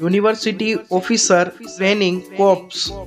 University Officer Training Corps.